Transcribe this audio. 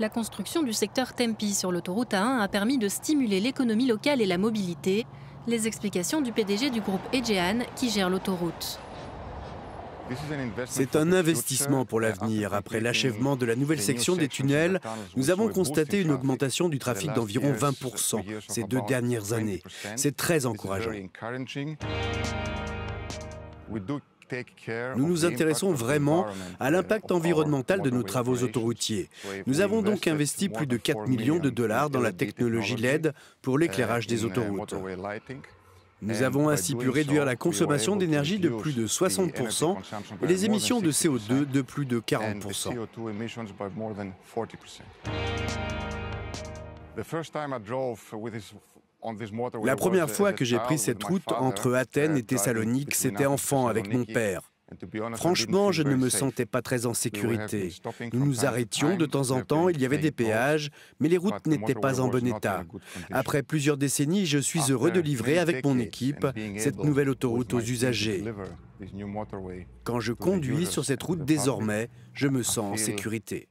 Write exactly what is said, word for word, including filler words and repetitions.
La construction du secteur Tempi sur l'autoroute A un a permis de stimuler l'économie locale et la mobilité. Les explications du P D G du groupe Aegean qui gère l'autoroute. C'est un investissement pour l'avenir. Après l'achèvement de la nouvelle section des tunnels, nous avons constaté une augmentation du trafic d'environ vingt pour cent ces deux dernières années. C'est très encourageant. Nous nous intéressons vraiment à l'impact environnemental de nos travaux autoroutiers. Nous avons donc investi plus de quatre millions de dollars dans la technologie L E D pour l'éclairage des autoroutes. Nous avons ainsi pu réduire la consommation d'énergie de plus de soixante pour cent et les émissions de C O deux de plus de quarante pour cent. La première fois que j'ai pris cette route entre Athènes et Thessalonique, c'était enfant avec mon père. Franchement, je ne me sentais pas très en sécurité. Nous nous arrêtions de temps en temps, il y avait des péages, mais les routes n'étaient pas en bon état. Après plusieurs décennies, je suis heureux de livrer avec mon équipe cette nouvelle autoroute aux usagers. Quand je conduis sur cette route désormais, je me sens en sécurité.